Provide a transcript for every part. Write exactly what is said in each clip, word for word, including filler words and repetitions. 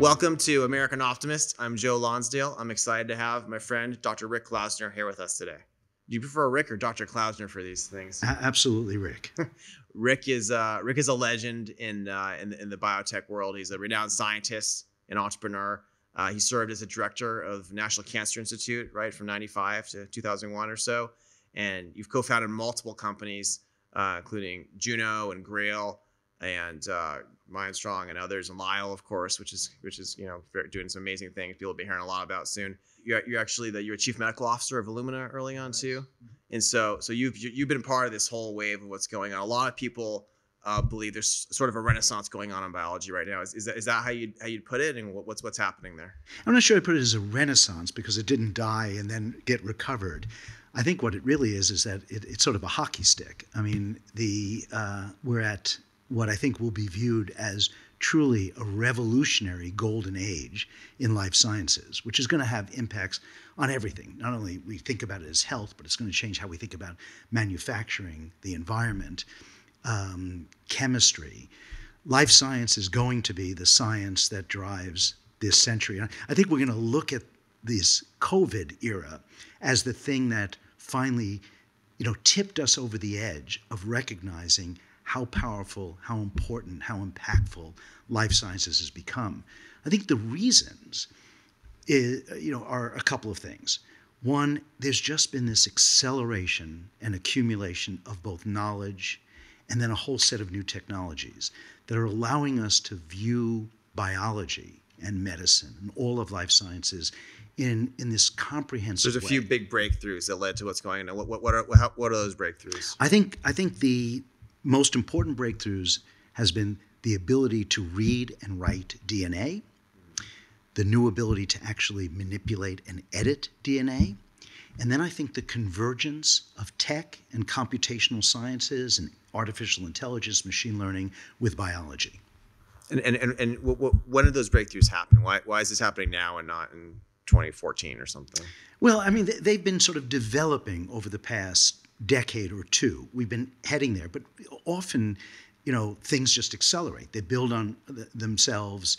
Welcome to American Optimist. I'm Joe Lonsdale. I'm excited to have my friend, Doctor Rick Klausner, here with us today. Do you prefer Rick or Doctor Klausner for these things? A absolutely, Rick. Rick is uh, Rick is a legend in, uh, in, in the biotech world. He's a renowned scientist and entrepreneur. Uh, he served as a director of National Cancer Institute, right, from ninety-five to two thousand one or so. And you've co-founded multiple companies, uh, including Juno and Grail and uh, Mindstrong and others, and Lyell, of course, which is which is you know doing some amazing things. People will be hearing a lot about soon. You're, you're actually the you're chief medical officer of Illumina early on too, mm-hmm. and so so you've you've been part of this whole wave of what's going on. A lot of people uh, believe there's sort of a renaissance going on in biology right now. Is, is that is that how you how you'd put it, and what, what's what's happening there? I'm not sure I put it as a renaissance because it didn't die and then get recovered. I think what it really is is that it, it's sort of a hockey stick. I mean, the uh, we're at what I think will be viewed as truly a revolutionary golden age in life sciences, which is going to have impacts on everything. Not only we think about it as health, but it's going to change how we think about manufacturing, the environment, um, chemistry. Life science is going to be the science that drives this century. And I think we're going to look at this COVID era as the thing that finally, you know, tipped us over the edge of recognizing how powerful, how important, how impactful life sciences has become. I think the reasons is, you know, are a couple of things. One, there's just been this acceleration and accumulation of both knowledge and then a whole set of new technologies that are allowing us to view biology and medicine and all of life sciences in in this comprehensive way. There's a way. Few big breakthroughs that led to what's going on. What, what, what, are, what are those breakthroughs? I think, I think the... most important breakthroughs has been the ability to read and write D N A, the new ability to actually manipulate and edit D N A, and then I think the convergence of tech and computational sciences and artificial intelligence, machine learning with biology. And, and, and, and what, what, when did those breakthroughs happen? Why, why is this happening now and not in twenty fourteen or something? Well, I mean, they've been sort of developing over the past decade or two. We've been heading there, but often, you know, things just accelerate. They build on th themselves.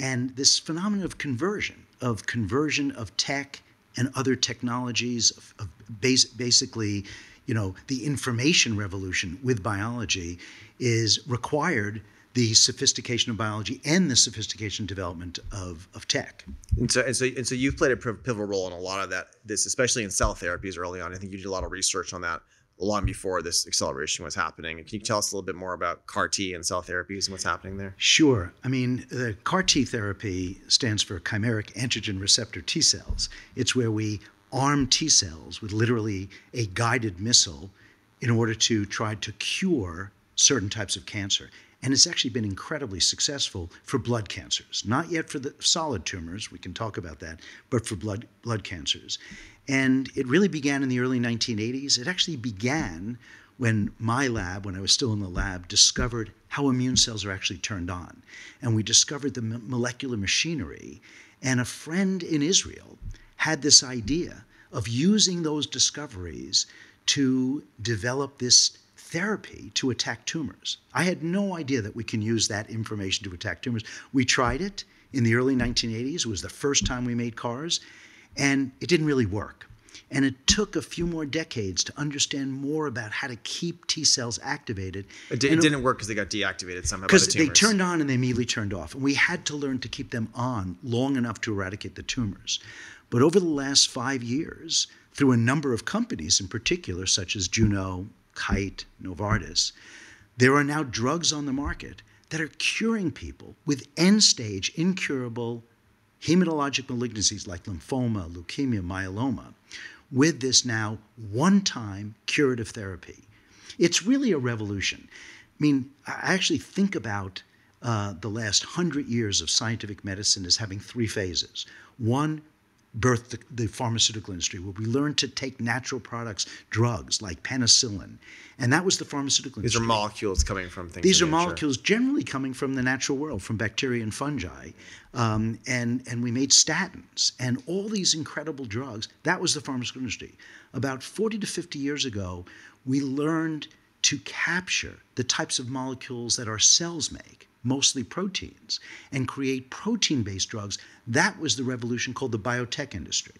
And this phenomenon of conversion, of conversion of tech and other technologies, of, of base, basically, you know, the information revolution with biology is required the sophistication of biology and the sophistication development of, of tech. And so, and so, and so you've played a pivotal role in a lot of that, this, especially in cell therapies early on. I think you did a lot of research on that long before this acceleration was happening. And can you tell us a little bit more about CAR T and cell therapies and what's happening there? Sure. I mean, the CAR T therapy stands for chimeric antigen receptor T cells. It's where we arm T cells with literally a guided missile in order to try to cure certain types of cancer. And it's actually been incredibly successful for blood cancers, not yet for the solid tumors, we can talk about that, but for blood, blood cancers. And it really began in the early nineteen eighties. It actually began when my lab, when I was still in the lab, discovered how immune cells are actually turned on. And we discovered the molecular machinery. And a friend in Israel had this idea of using those discoveries to develop this therapy to attack tumors. I had no idea that we can use that information to attack tumors. We tried it in the early nineteen eighties. It was the first time we made CARs, and it didn't really work. And it took a few more decades to understand more about how to keep T cells activated. It, did, it didn't work because they got deactivated somehow. Because the they turned on and they immediately turned off. And we had to learn to keep them on long enough to eradicate the tumors. But over the last five years, through a number of companies in particular, such as Juno, Kite, Novartis, there are now drugs on the market that are curing people with end-stage incurable hematologic malignancies like lymphoma, leukemia, myeloma, with this now one-time curative therapy. It's really a revolution. I mean, I actually think about uh, the last hundred years of scientific medicine as having three phases. One, birthed the, the pharmaceutical industry, where we learned to take natural products, drugs like penicillin, and that was the pharmaceutical industry. These are molecules coming from things. These are molecules generally coming from the natural world, from bacteria and fungi, um, and and we made statins and all these incredible drugs. That was the pharmaceutical industry. About forty to fifty years ago, we learned to capture the types of molecules that our cells make. mostly proteins, and create protein-based drugs. That was the revolution called the biotech industry.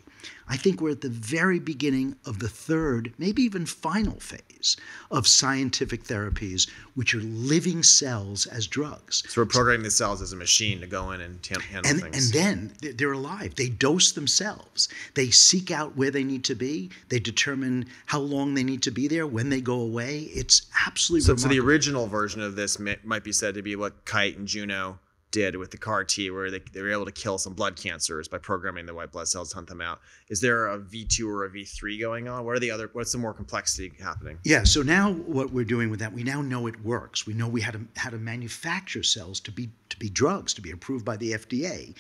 I think we're at the very beginning of the third, maybe even final phase of scientific therapies, which are living cells as drugs. So we're programming the cells as a machine to go in and handle and, things. And then they're alive. They dose themselves. They seek out where they need to be. They determine how long they need to be there, when they go away. It's absolutely so, remarkable. So the original version of this may, might be said to be what Kite and Juno did with the CAR T, where they, they were able to kill some blood cancers by programming the white blood cells, hunt them out. Is there a V two or a V three going on? What are the other, what's the more complexity happening? Yeah, so now what we're doing with that, we now know it works. We know we had to, how to manufacture cells to be, to be drugs, to be approved by the F D A.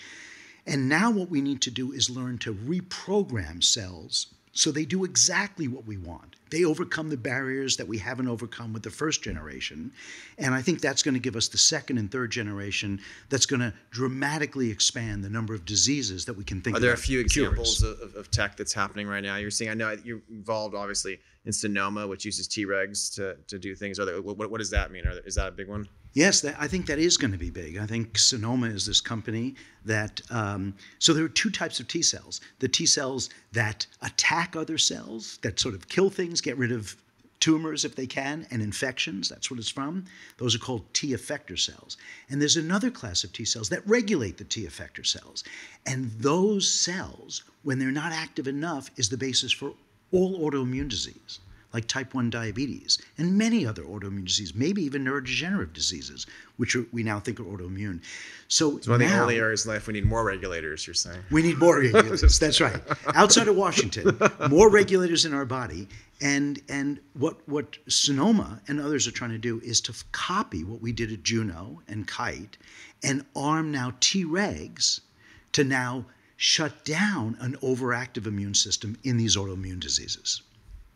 And now what we need to do is learn to reprogram cells so they do exactly what we want. They overcome the barriers that we haven't overcome with the first generation. And I think that's going to give us the second and third generation that's going to dramatically expand the number of diseases that we can think about. Are there a few examples of, of tech that's happening right now you're seeing? I know you're involved, obviously, in Sonoma, which uses T-regs to, to do things. Are there, what, what does that mean? Are there, is that a big one? Yes, that, I think that is going to be big. I think Sonoma is this company that, um, so there are two types of T cells. The T cells that attack other cells, that sort of kill things, get rid of tumors if they can, and infections, that's what it's from. Those are called T effector cells. And there's another class of T cells that regulate the T effector cells. And those cells, when they're not active enough, is the basis for all autoimmune disease, like type one diabetes, and many other autoimmune diseases, maybe even neurodegenerative diseases, which are, we now think are autoimmune. So it's one of the only areas in life we need more regulators, you're saying. We need more regulators, that's right. Outside of Washington, more regulators in our body. And, and what, what Sonoma and others are trying to do is to copy what we did at Juno and Kite and arm now T-regs to now shut down an overactive immune system in these autoimmune diseases.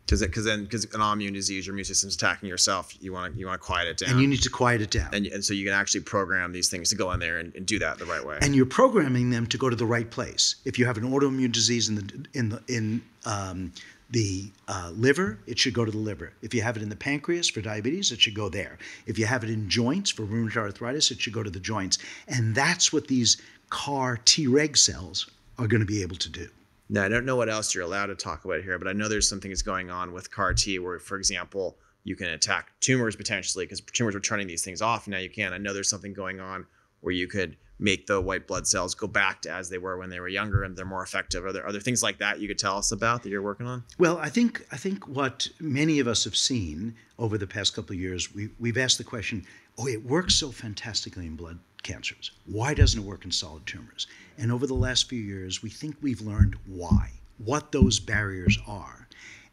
Because because then because an autoimmune disease, your immune system's attacking yourself. You want to you want to quiet it down, and you need to quiet it down. And, and so you can actually program these things to go in there and, and do that the right way. And you're programming them to go to the right place. If you have an autoimmune disease in the in the in um, the uh, liver, it should go to the liver. If you have it in the pancreas for diabetes, it should go there. If you have it in joints for rheumatoid arthritis, it should go to the joints. And that's what these CAR T-reg cells are going to be able to do. Now, I don't know what else you're allowed to talk about here, but I know there's something that's going on with CAR T where, for example, you can attack tumors potentially because tumors were turning these things off. Now you can. I know there's something going on where you could make the white blood cells go back to as they were when they were younger and they're more effective. Are there, are there things like that you could tell us about that you're working on? Well, I think I think what many of us have seen over the past couple of years, we, we've asked the question, oh, it works so fantastically in blood cancers. Why doesn't it work in solid tumors? And over the last few years, we think we've learned why, what those barriers are.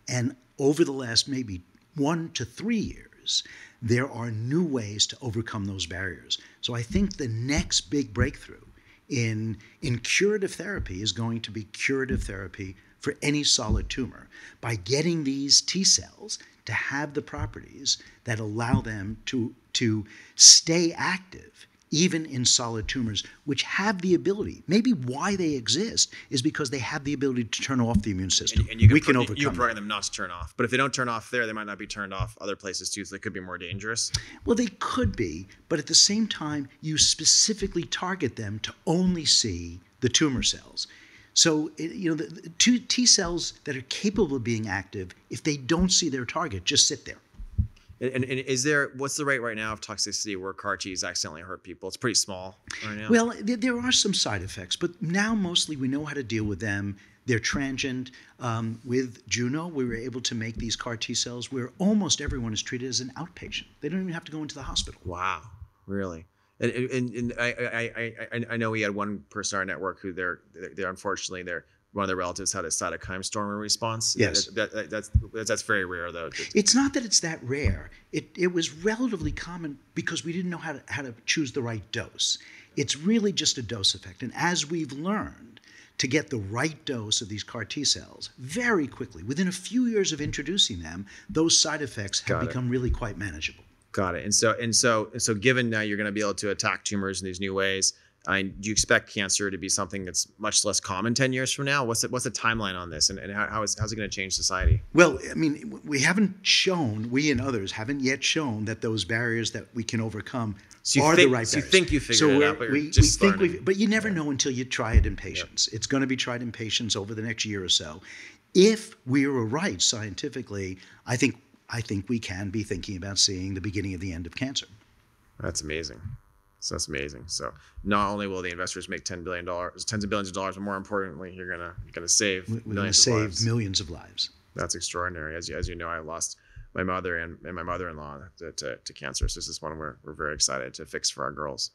And over the last maybe one to three years, there are new ways to overcome those barriers. So I think the next big breakthrough in, in curative therapy is going to be curative therapy for any solid tumor by getting these T cells to have the properties that allow them to, to stay active even in solid tumors, which have the ability, maybe why they exist is because they have the ability to turn off the immune system. And, and you can we pro- can overcome You can program them not to turn off. But if they don't turn off there, they might not be turned off other places too, so they could be more dangerous. Well, they could be, but at the same time, you specifically target them to only see the tumor cells. So, you know, the, the two T cells that are capable of being active, if they don't see their target, just sit there. And, and is there, what's the rate right now of toxicity where CAR Ts accidentally hurt people? It's pretty small right now. Well, there, there are some side effects, but now mostly we know how to deal with them. They're transient. Um, with Juno, we were able to make these CAR T cells where almost everyone is treated as an outpatient. They don't even have to go into the hospital. Wow, really? And, and, and I, I, I, I know we had one person in our network who they're, they're unfortunately, they're, one of their relatives had a cytokine storm response. Yes. That, that, that's, that's very rare, though. It's not that it's that rare. It, it was relatively common because we didn't know how to, how to choose the right dose. It's really just a dose effect. And as we've learned to get the right dose of these CAR T cells very quickly, within a few years of introducing them, those side effects have become really quite manageable. Got it. And so, and so, and so given now you're going to be able to attack tumors in these new ways, I mean, do you expect cancer to be something that's much less common ten years from now? What's the, what's the timeline on this, and, and how, how is, how's it going to change society? Well, I mean, we haven't shown, we and others haven't yet shown that those barriers that we can overcome so are think, the right so barriers. So you think you figured so it out, but you're we, just we think learning. But you never yeah. know until you try it in patients. Yep. It's going to be tried in patients over the next year or so. If we were right scientifically, I think, I think we can be thinking about seeing the beginning of the end of cancer. That's amazing. So that's amazing. So not only will the investors make ten billion dollars, tens of billions of dollars, but more importantly, you're gonna you're gonna save We're millions gonna of save lives. millions of lives. That's extraordinary. As you, as you know, I lost my mother and, and my mother-in-law to, to, to cancer. So this is one we're, we're very excited to fix for our girls.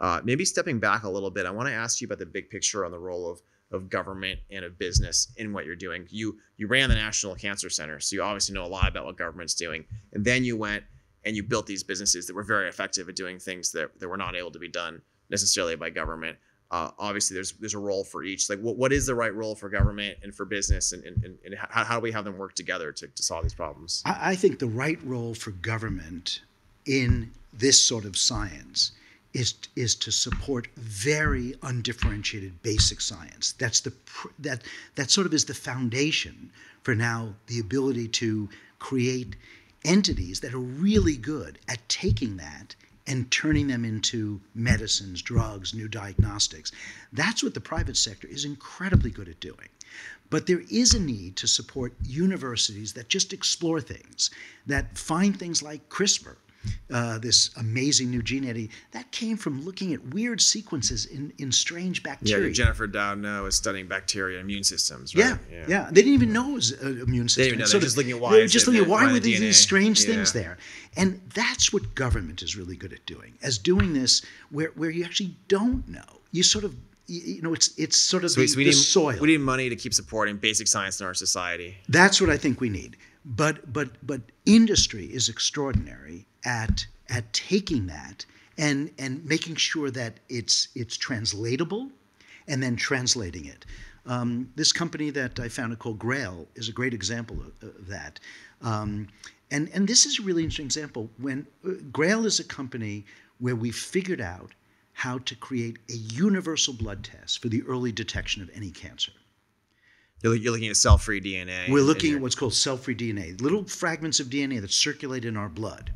Uh, maybe stepping back a little bit, I want to ask you about the big picture on the role of of government and of business in what you're doing. You you ran the National Cancer Center, so you obviously know a lot about what government's doing. And then you went and you built these businesses that were very effective at doing things that, that were not able to be done necessarily by government. Uh, obviously, there's there's a role for each. Like, what, what is the right role for government and for business, and, and, and how, how do we have them work together to, to solve these problems? I, I think the right role for government in this sort of science is is to support very undifferentiated basic science. That's the that that sort of is the foundation for now the ability to create entities that are really good at taking that and turning them into medicines, drugs, new diagnostics. That's what the private sector is incredibly good at doing. But there is a need to support universities that just explore things, that find things like CRISPR, uh, this amazing new gene editing, that came from looking at weird sequences in, in strange bacteria. Yeah, Jennifer Doudna was studying bacteria immune systems, right? Yeah, yeah. yeah. They didn't even know it was an immune system. They didn't even know. They were just looking at why. They were just looking at why were these strange things there. And that's what government is really good at doing, as doing this where, where you actually don't know. You sort of, you know, it's it's sort of so the, so we the need, soil. We need money to keep supporting basic science in our society. That's what I think we need. But but but industry is extraordinary at at taking that and and making sure that it's it's translatable, and then translating it. Um, this company that I founded called Grail is a great example of, of that. Um, and and this is a really interesting example. When uh, Grail is a company where we figured out how to create a universal blood test for the early detection of any cancer. You're looking at cell-free D N A. We're looking at what's called cell-free D N A, little fragments of D N A that circulate in our blood.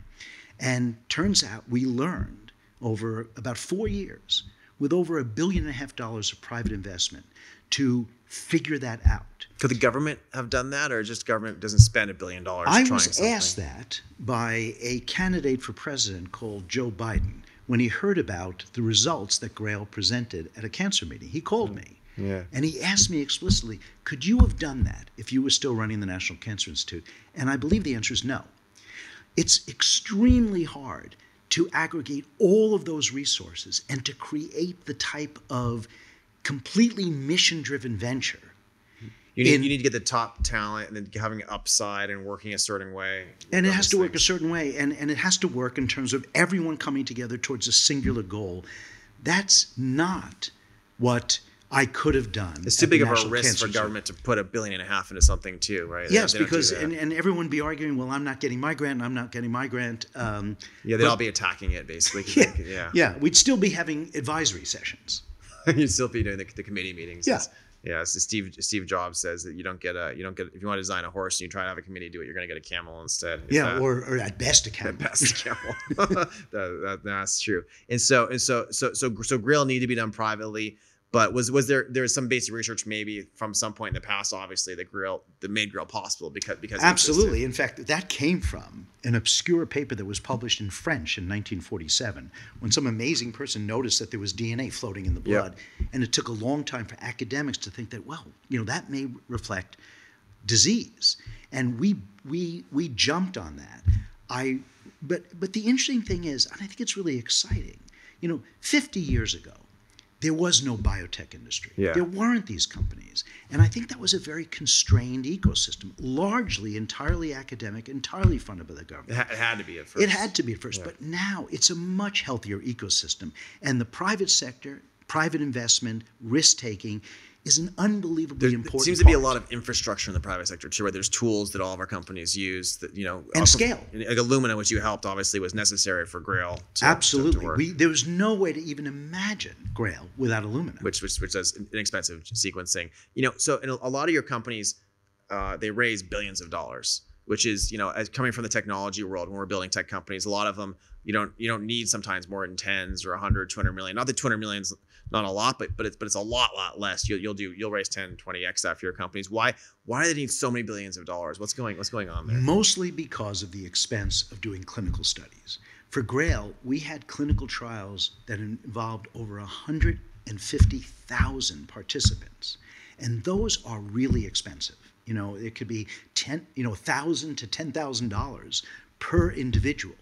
And turns out we learned over about four years, with over a billion and a half dollars of private investment, to figure that out. Could the government have done that, or just government doesn't spend a billion dollars trying something? I was asked that by a candidate for president called Joe Biden when he heard about the results that Grail presented at a cancer meeting. He called me. Yeah. And he asked me explicitly, could you have done that if you were still running the National Cancer Institute? And I believe the answer is no. It's extremely hard to aggregate all of those resources and to create the type of completely mission-driven venture. You need, in, you need to get the top talent and then having an upside and working a certain way. And it has to things. work a certain way. And, and it has to work in terms of everyone coming together towards a singular goal. That's not what I could have done. It's too big of a risk for government to put a billion and a half into something too, right? Yes, because and, and everyone would be arguing, well, I'm not getting my grant, I'm not getting my grant. Um, yeah, they'd but, all be attacking it basically. Yeah, yeah, yeah, we'd still be having advisory sessions. You'd still be doing the, the committee meetings. Yeah, it's, yeah. So Steve Steve Jobs says that you don't get a you don't get if you want to design a horse and you try to have a committee do it, you're going to get a camel instead. Yeah, that, or, or at best a camel. At best a camel. that, that, that's true. And so and so so so so Grail need to be done privately. But was was there there was some basic research maybe from some point in the past, obviously, that Grail that made Grail possible because because absolutely. In fact, that came from an obscure paper that was published in French in nineteen forty-seven, when some amazing person noticed that there was D N A floating in the blood, yep. and it took a long time for academics to think that, well, you know, that may reflect disease, and we we we jumped on that. I but but the interesting thing is, and I think it's really exciting. You know, fifty years ago, there was no biotech industry. Yeah. There weren't these companies. And I think that was a very constrained ecosystem, largely entirely academic, entirely funded by the government. It had to be at first. It had to be at first. Yeah. But now it's a much healthier ecosystem. And the private sector, private investment, risk-taking is an unbelievably there, important. There seems to be part. a lot of infrastructure in the private sector too, right? There's tools that all of our companies use that, you know, and also, scale. Like Illumina, which you helped, obviously was necessary for Grail to, Absolutely. To, to work. We, there was no way to even imagine Grail without Illumina, which which which does inexpensive sequencing. You know, so in a, a lot of your companies, uh, they raise billions of dollars, which is, you know, as coming from the technology world, when we're building tech companies, a lot of them, you don't you don't need sometimes more than tens or a hundred, two hundred million. Not that two hundred million's not a lot, but but it's but it's a lot lot less. You'll you'll do you'll raise ten, twenty X after your companies. Why why do they need so many billions of dollars? What's going what's going on there? Mostly because of the expense of doing clinical studies. For Grail, we had clinical trials that involved over one hundred fifty thousand participants, and those are really expensive. You know, it could be ten, you know, thousand to ten thousand dollars per individual,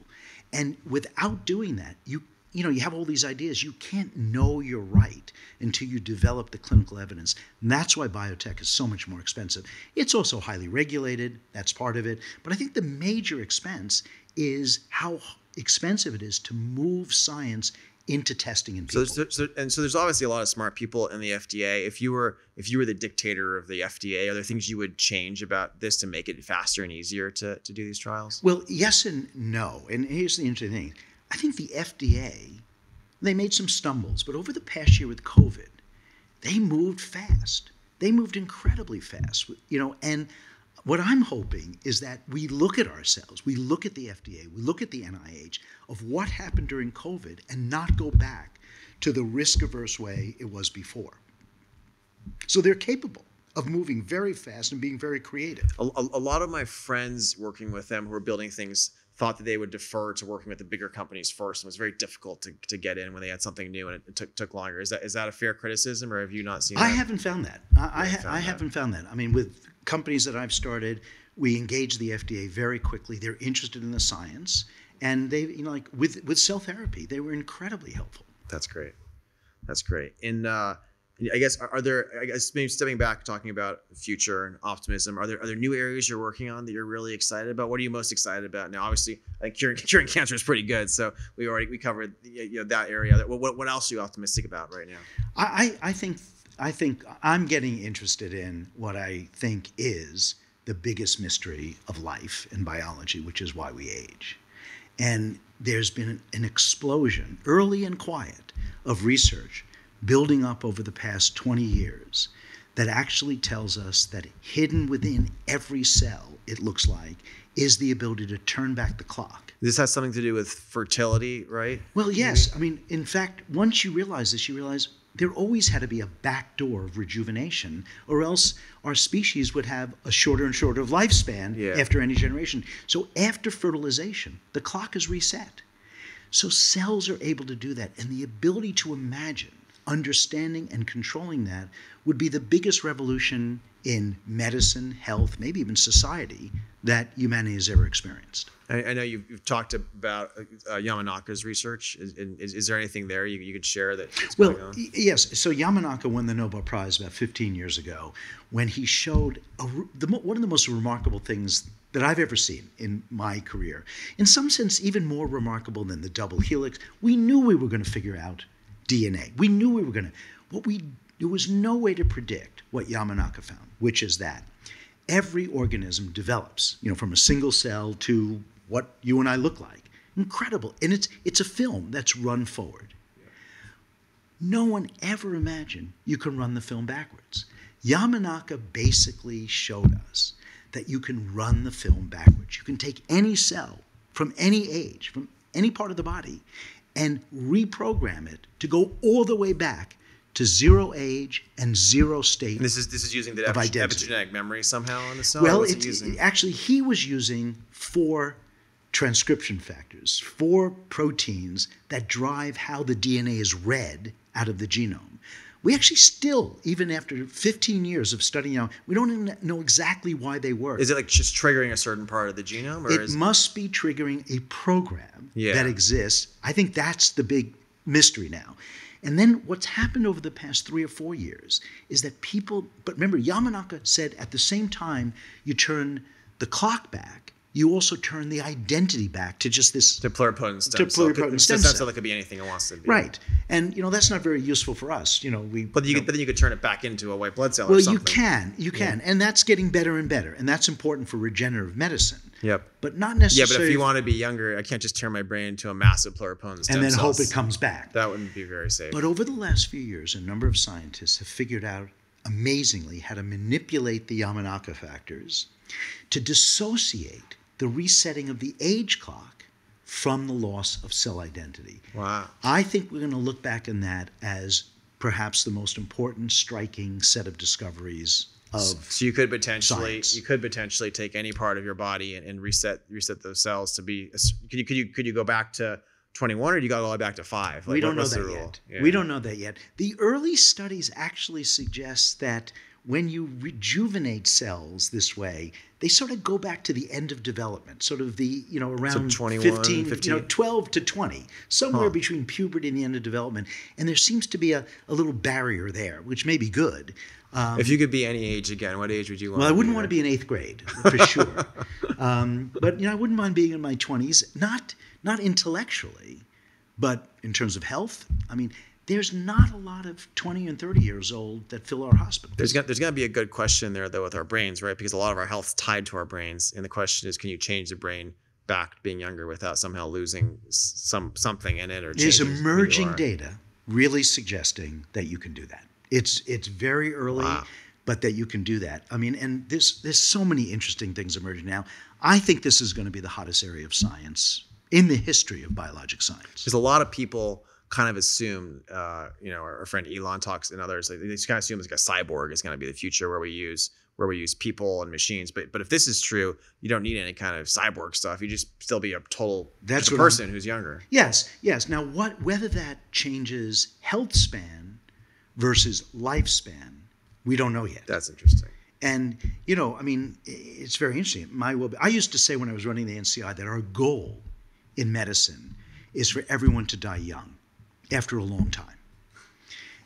and without doing that, you. You know, you have all these ideas. You can't know you're right until you develop the clinical evidence. And that's why biotech is so much more expensive. It's also highly regulated. That's part of it. But I think the major expense is how expensive it is to move science into testing in people. So, so, and so there's obviously a lot of smart people in the F D A. If you were if you were the dictator of the F D A, are there things you would change about this to make it faster and easier to, to do these trials? Well, yes and no. And here's the interesting thing. I think the F D A, they made some stumbles, but over the past year with COVID, they moved fast. They moved incredibly fast, you know, and what I'm hoping is that we look at ourselves, we look at the F D A, we look at the N I H of what happened during COVID and not go back to the risk-averse way it was before. So they're capable of moving very fast and being very creative. A, a, a lot of my friends working with them who are building things thought that they would defer to working with the bigger companies first. It was very difficult to, to get in when they had something new and it took, took longer. Is that is that a fair criticism, or have you not seen that? I haven't found that. I, ha found I that. haven't found that. I mean, with companies that I've started, we engage the F D A very quickly. They're interested in the science, and they, you know, like with, with cell therapy, they were incredibly helpful. That's great. That's great. And uh, I guess, are, are there, I guess maybe stepping back, talking about future and optimism, are there are there new areas you're working on that you're really excited about? What are you most excited about now? Obviously, I think curing, curing cancer is pretty good, so we already, we covered, you know, that area. What, what else are you optimistic about right now? I, I, think, I think I'm getting interested in what I think is the biggest mystery of life and biology, which is why we age. And there's been an explosion, early and quiet, of research building up over the past twenty years that actually tells us that hidden within every cell, it looks like, is the ability to turn back the clock. This has something to do with fertility, right? Well, yes. I mean, in fact, once you realize this, you realize there always had to be a back door of rejuvenation, or else our species would have a shorter and shorter lifespan yeah. after any generation. So after fertilization, the clock is reset. So cells are able to do that, and the ability to imagine understanding and controlling that would be the biggest revolution in medicine, health, maybe even society that humanity has ever experienced. I, I know you've, you've talked about uh, Yamanaka's research. Is, is, is there anything there you, you could share that? Well, yes. So Yamanaka won the Nobel Prize about fifteen years ago when he showed a, the, one of the most remarkable things that I've ever seen in my career. In some sense, even more remarkable than the double helix. We knew we were going to figure out D N A. We knew we were going to, what we, there was no way to predict what Yamanaka found, which is that every organism develops, you know, from a single cell to what you and I look like. Incredible. And it's, it's a film that's run forward. Yeah. No one ever imagined you can run the film backwards. Yamanaka basically showed us that you can run the film backwards. You can take any cell from any age, from any part of the body, and reprogram it to go all the way back to zero age and zero state. And this is this is using the epigenetic memory somehow on the cell. Well, it, it actually he was using four transcription factors, four proteins that drive how the D N A is read out of the genome. We actually still, even after fifteen years of studying now, we don't even know exactly why they work. Is it like just triggering a certain part of the genome? Or it is must be triggering a program yeah. that exists. I think that's the big mystery now. And then what's happened over the past three or four years is that people, but remember, Yamanaka said at the same time you turn the clock back, you also turn the identity back to just this to pluripotent stem to pluripotent stem cell that could be anything it wants to be. Right, and you know that's not very useful for us. You know we. But you, you know, then you could turn it back into a white blood cell. Well, or something. you can, you can, yeah. and that's getting better and better, and that's important for regenerative medicine. Yep. But not necessarily. Yeah, but if you want to be younger, I can't just turn my brain into a massive pluripotent stem and then cells. Hope it comes back. That wouldn't be very safe. But over the last few years, a number of scientists have figured out amazingly how to manipulate the Yamanaka factors to dissociate the resetting of the age clock from the loss of cell identity. Wow. I think we're going to look back on that as perhaps the most important, striking set of discoveries of So you could potentially science. you could potentially take any part of your body and, and reset reset those cells to be could you could you could you go back to twenty-one, or you got all the way back to five? Like, we don't know that yet. Yeah. We don't know that yet. The early studies actually suggest that when you rejuvenate cells this way, they sort of go back to the end of development, sort of the, you know, around so fifteen, fifteen, you know, twelve to twenty, somewhere huh. between puberty and the end of development. And there seems to be a, a little barrier there, which may be good. Um, if you could be any age again, what age would you want well, to be? Well, I wouldn't want to be in eighth grade, for sure. Um, but, you know, I wouldn't mind being in my twenties, not... Not intellectually, but in terms of health. I mean, there's not a lot of twenty and thirty years old that fill our hospitals. There's got, there's going to be a good question there, though, with our brains, right? Because a lot of our health's tied to our brains. And the question is, can you change the brain back to being younger without somehow losing some something in it? Or there's emerging data really suggesting that you can do that. It's, it's very early, wow. but that you can do that. I mean, and there's, there's so many interesting things emerging now. I think this is going to be the hottest area of science in the history of biologic science. Because a lot of people kind of assume, uh, you know, our, our friend Elon talks and others, like, they just kind of assume it's like a cyborg is going to be the future where we use where we use people and machines. But but if this is true, you don't need any kind of cyborg stuff. You just still be a total That's a person I'm, who's younger. Yes, yes. Now, what whether that changes health span versus lifespan, we don't know yet. That's interesting. And, you know, I mean, it's very interesting. My well, I used to say when I was running the N C I that our goal in medicine is for everyone to die young after a long time.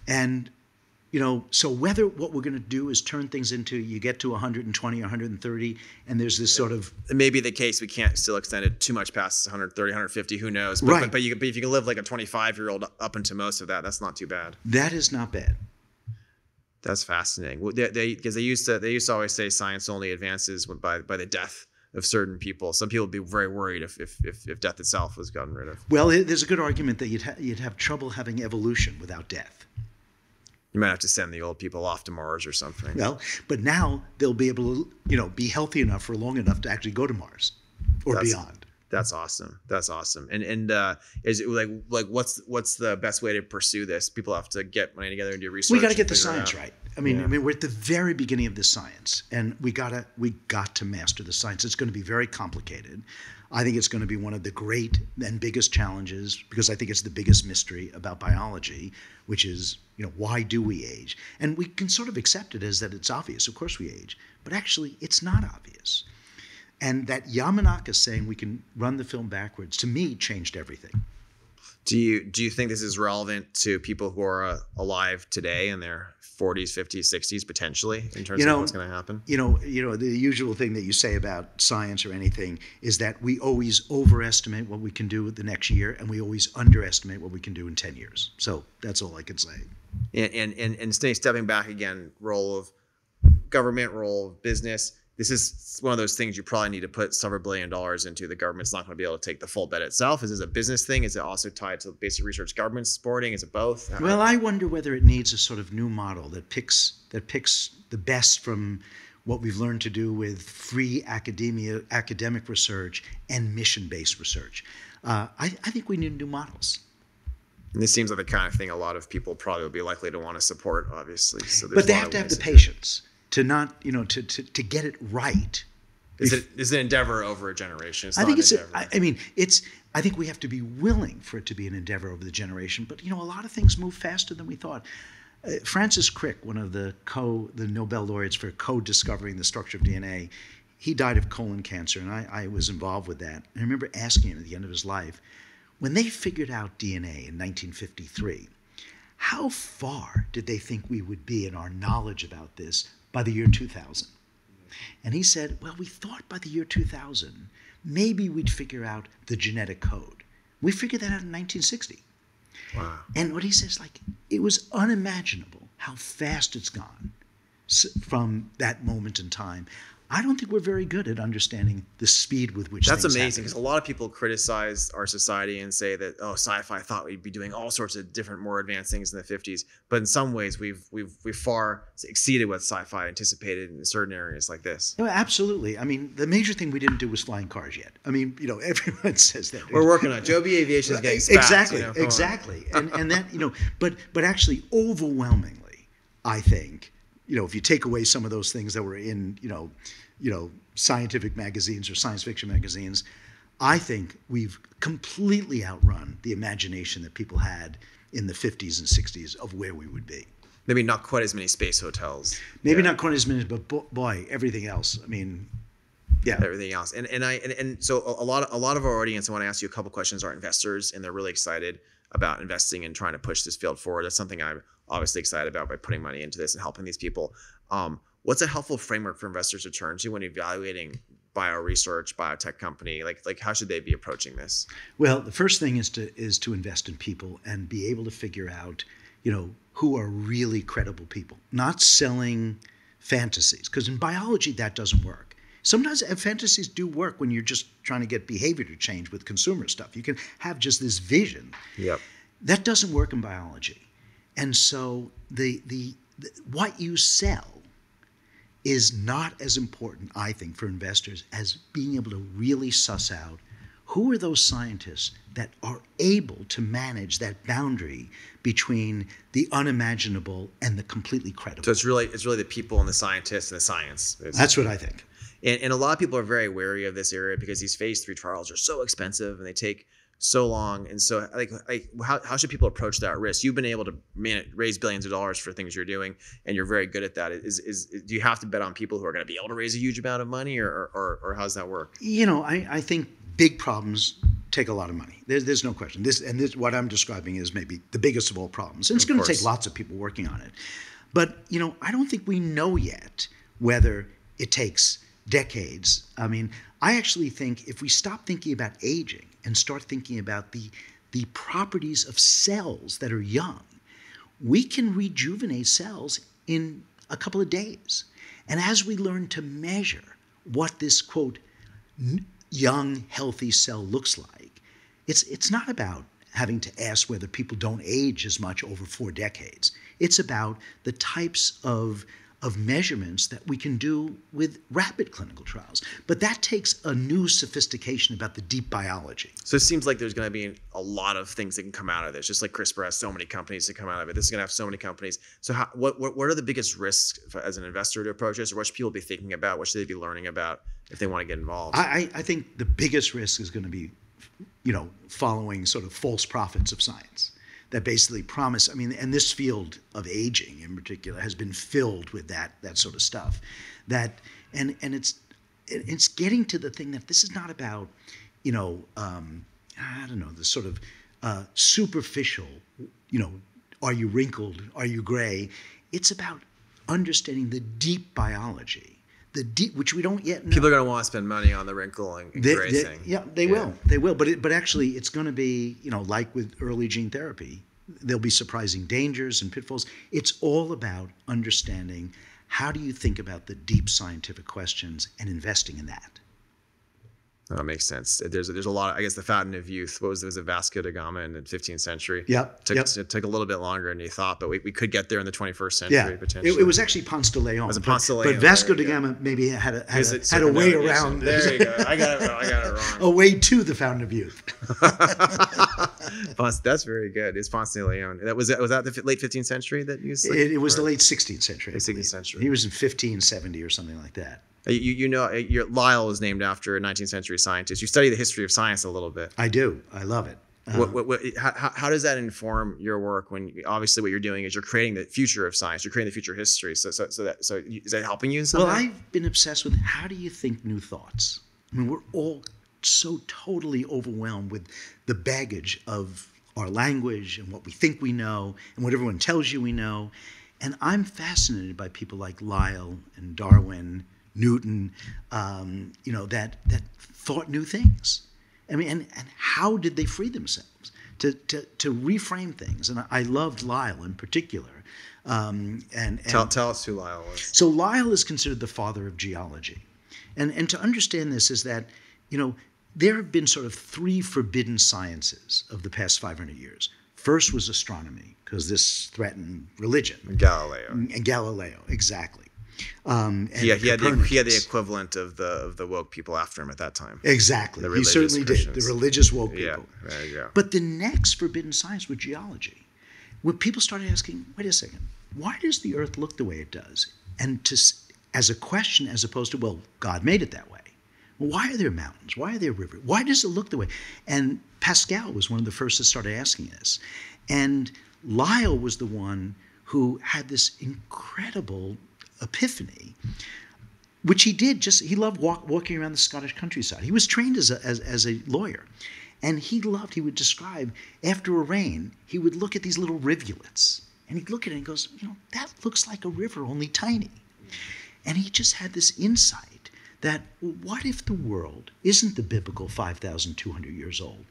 And, you know, so whether what we're going to do is turn things into, you get to one hundred twenty, one hundred thirty, and there's this sort of... It may be the case we can't still extend it too much past one hundred thirty, one hundred fifty, who knows? But, right. But, but, you, but if you can live like a twenty-five-year-old up into most of that, that's not too bad. That is not bad. That's fascinating. Well, they, they, 'cause they used to, they used to always say science only advances by, by the death of certain people. Some people would be very worried if, if, if, if death itself was gotten rid of. Well, there's a good argument that you'd, ha you'd have trouble having evolution without death. You might have to send the old people off to Mars or something. Well, but now they'll be able to, you know, be healthy enough for long enough to actually go to Mars or that's, beyond. That's awesome. That's awesome. And and uh, is it like like what's what's the best way to pursue this? People have to get money together and do research. We got to get the science right. I mean, yeah. I mean, we're at the very beginning of this science, and we gotta we got to master the science. It's going to be very complicated. I think it's going to be one of the great and biggest challenges, because I think it's the biggest mystery about biology, which is, you know, why do we age? And we can sort of accept it as that it's obvious. Of course we age, but actually it's not obvious. And that Yamanaka saying we can run the film backwards, to me, changed everything. Do you do you think this is relevant to people who are uh, alive today in their forties, fifties, sixties, potentially, in terms you know, of what's going to happen? You know, you know, the usual thing that you say about science or anything is that we always overestimate what we can do the next year, and we always underestimate what we can do in ten years. So that's all I can say. And and and, and stepping back again, role of government, role of business. This is one of those things you probably need to put several billion dollars into. The government's not going to be able to take the full bet itself. Is this a business thing? Is it also tied to basic research government supporting? Is it both? Well, I wonder whether it needs a sort of new model that picks that picks the best from what we've learned to do with free academia, academic research and mission-based research. Uh, I, I think we need new models. And this seems like the kind of thing a lot of people probably would be likely to want to support, obviously. So but they have to have the patience. To not, you know, to, to, to get it right. Is it is an endeavor over a generation? It's I think it's. A, I, I mean, it's. I think we have to be willing for it to be an endeavor over the generation. But you know, a lot of things move faster than we thought. Uh, Francis Crick, one of the co the Nobel laureates for co-discovering the structure of D N A, he died of colon cancer, and I, I was involved with that. And I remember asking him at the end of his life, when they figured out D N A in nineteen fifty-three, how far did they think we would be in our knowledge about this by the year two thousand. And he said, well, we thought by the year two thousand, maybe we'd figure out the genetic code. We figured that out in nineteen sixty. Wow. And what he says, like, it was unimaginable how fast it's gone from that moment in time. I don't think we're very good at understanding the speed with which that's amazing, because a lot of people criticize our society and say that, oh, sci-fi thought we'd be doing all sorts of different, more advanced things in the fifties. But in some ways, we've we've we've far exceeded what sci-fi anticipated in certain areas like this. No, absolutely. I mean, the major thing we didn't do was flying cars yet. I mean, you know, everyone says that. We're working on it. Joby Aviation is getting spacked, exactly, you know? exactly, and and that you know, but but actually, overwhelmingly, I think. You know, if you take away some of those things that were in, you know, you know, scientific magazines or science fiction magazines, I think we've completely outrun the imagination that people had in the fifties and sixties of where we would be. Maybe not quite as many space hotels. Maybe yeah. not quite as many, but bo boy, everything else. I mean, yeah, everything else. And and I and, and so a lot of, a lot of our audience, I want to ask you a couple questions, are investors, and they're really excited about investing and trying to push this field forward. That's something I'm obviously excited about by putting money into this and helping these people. Um, what's a helpful framework for investors to turn to when evaluating bio research, biotech company? Like, like how should they be approaching this? Well, the first thing is to is to invest in people and be able to figure out, you know, who are really credible people, not selling fantasies. Because in biology, that doesn't work. Sometimes fantasies do work when you're just trying to get behavior to change with consumer stuff. You can have just this vision. Yep. That doesn't work in biology. And so the, the, the what you sell is not as important, I think, for investors as being able to really suss out who are those scientists that are able to manage that boundary between the unimaginable and the completely credible. So it's really, it's really the people and the scientists and the science. It's, That's what I think. And, and a lot of people are very wary of this area because these phase three trials are so expensive and they take so long. And so like, like how, how should people approach that risk? You've been able to manage, raise billions of dollars for things you're doing, and you're very good at that. Is, is, is do you have to bet on people who are going to be able to raise a huge amount of money, or, or, or how does that work? You know, I, I think big problems take a lot of money. There's, there's no question. This, and this, what I'm describing is maybe the biggest of all problems. And it's going to take lots of people working on it. But, you know, I don't think we know yet whether it takes decades. I mean, I actually think if we stop thinking about aging and start thinking about the, the properties of cells that are young, we can rejuvenate cells in a couple of days. And as we learn to measure what this, quote, young, healthy cell looks like, it's, it's not about having to ask whether people don't age as much over four decades. It's about the types of of measurements that we can do with rapid clinical trials. But that takes a new sophistication about the deep biology. So it seems like there's going to be a lot of things that can come out of this, just like CRISPR has so many companies that come out of it. This is going to have so many companies. So how, what, what, what are the biggest risks for, as an investor to approach this? Or what should people be thinking about? What should they be learning about if they want to get involved? I, I think the biggest risk is going to be, you know, following sort of false prophets of science that basically promise, I mean, and this field of aging in particular has been filled with that that sort of stuff. That and and it's it's getting to the thing that this is not about, you know, um, I don't know, the sort of uh, superficial, you know, are you wrinkled, are you gray? It's about understanding the deep biology, the deep, which we don't yet know. People are going to want to spend money on the wrinkling and gray thing. Yeah, they yeah. will. They will. But it, but actually, it's going to be, you know, like with early gene therapy, there'll be surprising dangers and pitfalls. It's all about understanding how do you think about the deep scientific questions and investing in that. That makes sense. There's there's a lot. Of, I guess the fountain of youth. What was it? Was it Vasco da Gama in the fifteenth century? Yeah. Took, yep. It took a little bit longer than you thought, but we, we could get there in the twenty-first century yeah. potentially. It, it was actually Ponce de León. It was a Ponce de León. But, but Vasco da Gama maybe had a had, a, had a way around. There you go. I got it. I got it wrong. A way to the fountain of youth. Ponce, that's very good. It's Ponce de León. That was was that the late fifteenth century that you used. Like, it, it was the late sixteenth century. The sixteenth century. He was in fifteen seventy or something like that. You, you know, your Lyell is named after a nineteenth century scientist. You study the history of science a little bit. I do. I love it. Um, what, what, what, how, how does that inform your work when obviously what you're doing is you're creating the future of science, you're creating the future of history. So, so, so, that, so is that helping you in some way? Well, I've been obsessed with how do you think new thoughts? I mean, we're all so totally overwhelmed with the baggage of our language and what we think we know and what everyone tells you we know. And I'm fascinated by people like Lyell and Darwin, Newton, um, you know, that that thought new things. I mean, and, and how did they free themselves to to, to reframe things? And I loved Lyell in particular. Um, and, and tell, tell us who Lyell is. So Lyell is considered the father of geology. And, and to understand this is that, you know, there have been sort of three forbidden sciences of the past five hundred years. First was astronomy, because this threatened religion. And Galileo. And Galileo, exactly. Um, and yeah, he had, the, he had the equivalent of the of the woke people after him at that time. Exactly. He certainly Christians. did. The religious woke people. Yeah, there you go. But the next forbidden science was geology, where people started asking, wait a second, why does the earth look the way it does? And to, as a question, as opposed to, well, God made it that way. Well, why are there mountains? Why are there rivers? Why does it look the way? And Pascal was one of the first that started asking this. And Lyell was the one who had this incredible epiphany, which he did just, he loved walk, walking around the Scottish countryside. He was trained as a, as, as a lawyer. And he loved, he would describe, after a rain, he would look at these little rivulets. And he'd look at it and he goes, you know, that looks like a river, only tiny. And he just had this insight that, well, what if the world isn't the biblical five thousand two hundred years old?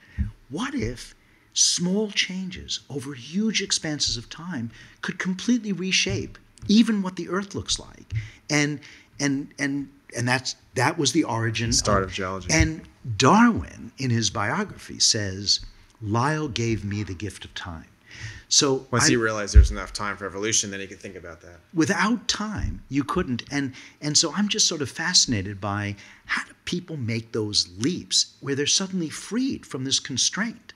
What if small changes over huge expanses of time could completely reshape even what the earth looks like? And and and and that's that was the origin start of, of geology. And Darwin, in his biography, says Lyell gave me the gift of time. So once I, he realized there's enough time for evolution, then he could think about that. Without time, you couldn't. And and so I'm just sort of fascinated by how do people make those leaps where they're suddenly freed from this constraint,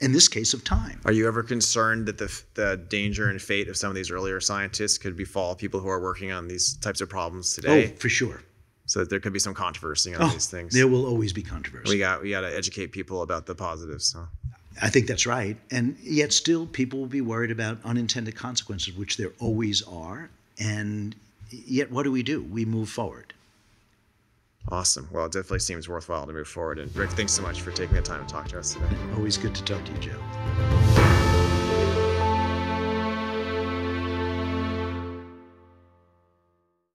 in this case of time. Are you ever concerned that the, the danger and fate of some of these earlier scientists could befall people who are working on these types of problems today? Oh, for sure. So that there could be some controversy on oh, these things. There will always be controversy. We got we got to educate people about the positives. So. I think that's right. And yet still people will be worried about unintended consequences, which there always are. And yet what do we do? We move forward. Awesome. Well, it definitely seems worthwhile to move forward. And Rick, thanks so much for taking the time to talk to us today. Always good to talk to you, Joe.